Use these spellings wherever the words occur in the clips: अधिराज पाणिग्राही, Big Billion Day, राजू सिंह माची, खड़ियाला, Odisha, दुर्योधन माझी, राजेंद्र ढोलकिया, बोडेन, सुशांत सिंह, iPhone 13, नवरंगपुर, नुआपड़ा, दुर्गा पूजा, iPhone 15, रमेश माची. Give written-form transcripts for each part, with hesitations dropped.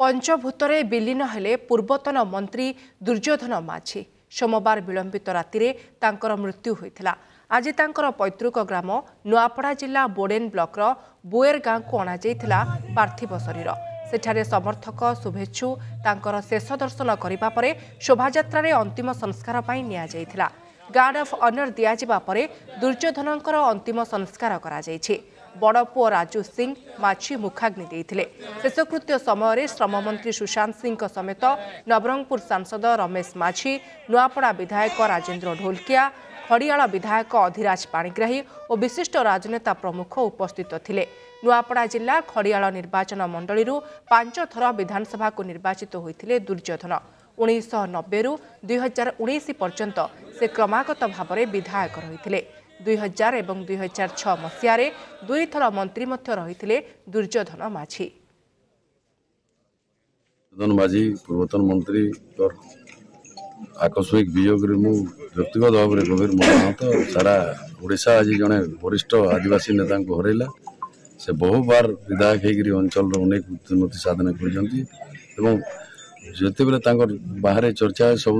पंचभूतरे विलीन हेले पूर्वतन मंत्री दुर्योधन माझी। सोमवार विलंबित रातिरे तांकर मृत्यु होइथिला। आज तांकर पैतृक ग्राम नुआपड़ा जिला बोडेन ब्लॉकर बोएर गांव को अणाइला पार्थिव शरीर। सेठारे समर्थक शुभेच्छु तांकर शेष दर्शन करिबा परे शोभायात्रा अंतिम संस्कार पाई निया जाइथिला। गार्ड ऑफ ऑनर दिया जिबा परे दुर्योधनंकर अंतिम संस्कार करा जाइछि। बड़ पुओ राजू सिंह माची मुखाग्नि देइथिले। शेषकृत्य समय श्रम मंत्री सुशांत सिंह समेत नवरंगपुर सांसद रमेश माची, नुआपड़ा विधायक राजेंद्र ढोलकिया, खड़ियाला विधायक अधिराज पाणिग्राही और विशिष्ट राजनेता प्रमुख उपस्थित थिले। नुआपड़ा जिला खड़ियाला निर्वाचन मंडली 5 थर विधानसभा को निर्वाचित होइथिले। दुर्योधन 1990 2019 पर्यंत से क्रमागत भाव में विधायक रही 2000 एवं 2006 मसीह 2 थर मंत्री रही। दुर्योधन माझी पूर्वतन मंत्री आकस्मिक वियोग व्यक्तिगत भाव में गंभीर मर्माहत। सारा ओडिशा आज जड़े वरिष्ठ आदिवासी नेता को हरला। से बहु बार विधायक होंचल अनेक उन्नति साधना कर जिते बेले बाहर चर्चा सब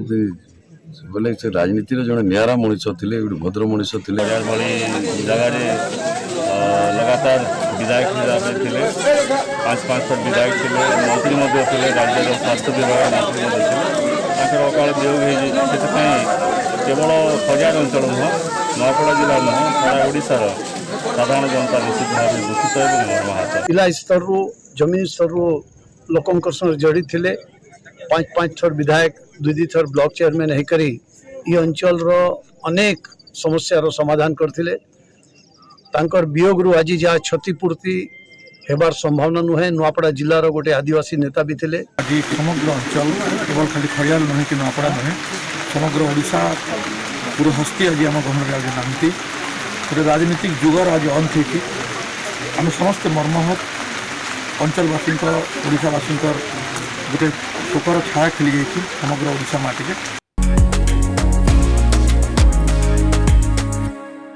बोले से राजनीति जो निरा मनीष थे गोटे भद्र मनीष थे जगह लगातार विधायक थे 5 विधायक थे मंत्री थे राज्य स्वास्थ्य विभाग मंत्री थे अकाल वियोग से केवल हजार अंचल नुह नुआपड़ा जिला नुह सारा ओडार साधारण जनता निश्चित भाव में दुखित और मर्माहत। जिला स्तर जमीन स्तर लोक जड़ित थे 5 थर विधायक 2 थर ब्लॉक चेयरमैन होकर ये अंचल अनेक समस्यार समाधान करते आज जहाँ क्षतिपूर्ति होबार संभावना नुहे। नुआपड़ा जिलार गोटे आदिवासी नेता भी थे। आज समग्र अंचल केवल खाली खड़ियाल नुहे कि नुआपड़ा नुहे समग्र ओडिशा पुरहस्ती आज आम गहन नामती गोटे राजनीतिक जुगर आज अंत होती आम समस्त मर्महत अंचलवासी ओडिशावासी गोटे शोकर छाया खेली जाती समग्र ओडिशा माटी के।